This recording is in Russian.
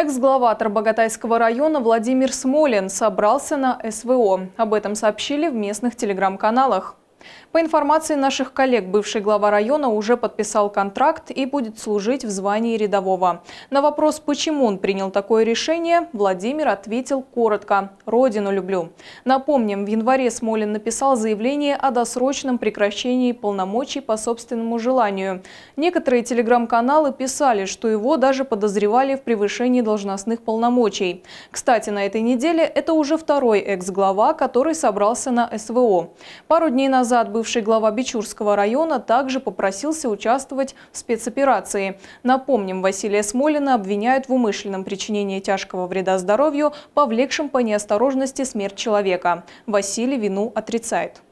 Экс-глава Тарбагатайского района Владимир Смолин собрался на СВО. Об этом сообщили в местных телеграм-каналах. По информации наших коллег, бывший глава района уже подписал контракт и будет служить в звании рядового. На вопрос, почему он принял такое решение, Владимир ответил коротко: «Родину люблю». Напомним, в январе Смолин написал заявление о досрочном прекращении полномочий по собственному желанию. Некоторые телеграм-каналы писали, что его даже подозревали в превышении должностных полномочий. Кстати, на этой неделе это уже второй экс-глава, который собрался на СВО. Пару дней назад бывший глава Бичурского района также попросился участвовать в спецоперации. Напомним, Василия Смолина обвиняют в умышленном причинении тяжкого вреда здоровью, повлекшем по неосторожности смерть человека. Василий вину отрицает.